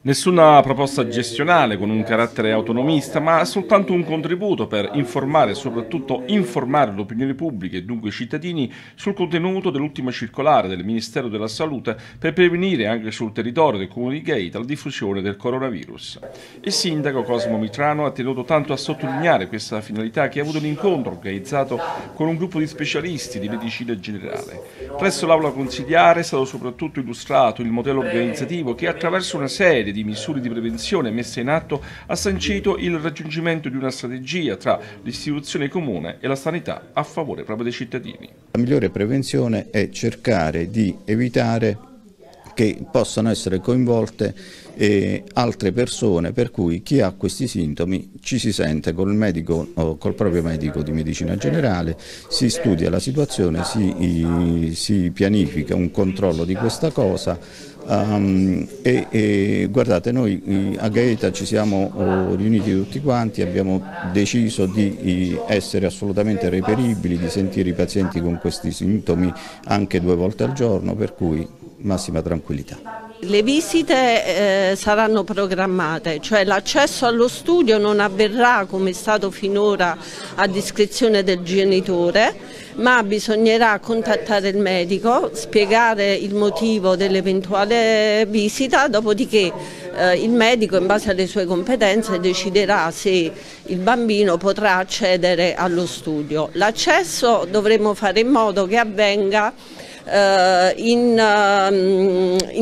Nessuna proposta gestionale con un carattere autonomista, ma soltanto un contributo per informare e soprattutto informare l'opinione pubblica e dunque i cittadini sul contenuto dell'ultima circolare del Ministero della Salute per prevenire anche sul territorio del comune di Gaeta la diffusione del coronavirus. Il sindaco Cosimo Mitrano ha tenuto tanto a sottolineare questa finalità che ha avuto un incontro organizzato con un gruppo di specialisti di medicina generale. Presso l'aula consiliare è stato soprattutto illustrato il modello organizzativo che attraverso una serie di misure di prevenzione messe in atto ha sancito il raggiungimento di una strategia tra l'istituzione comune e la sanità a favore proprio dei cittadini. La migliore prevenzione è cercare di evitare che possano essere coinvolte altre persone, per cui chi ha questi sintomi ci si sente col medico o col proprio medico di medicina generale, si studia la situazione, si pianifica un controllo di questa cosa guardate, noi a Gaeta ci siamo riuniti tutti quanti, abbiamo deciso di essere assolutamente reperibili, di sentire i pazienti con questi sintomi anche 2 volte al giorno, per cui massima tranquillità. Le visite saranno programmate, cioè l'accesso allo studio non avverrà come è stato finora a discrezione del genitore, ma bisognerà contattare il medico, spiegare il motivo dell'eventuale visita, dopodiché il medico in base alle sue competenze deciderà se il bambino potrà accedere allo studio. L'accesso dovremo fare in modo che avvenga in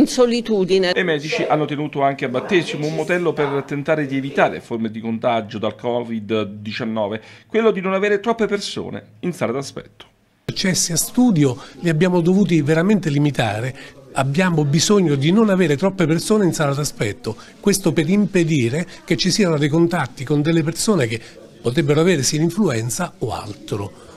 solitudine. I medici hanno tenuto anche a battesimo un modello per tentare di evitare forme di contagio dal Covid-19, quello di non avere troppe persone in sala d'aspetto. Gli accessi a studio li abbiamo dovuti veramente limitare, abbiamo bisogno di non avere troppe persone in sala d'aspetto, questo per impedire che ci siano dei contatti con delle persone che potrebbero avere sia l'influenza o altro.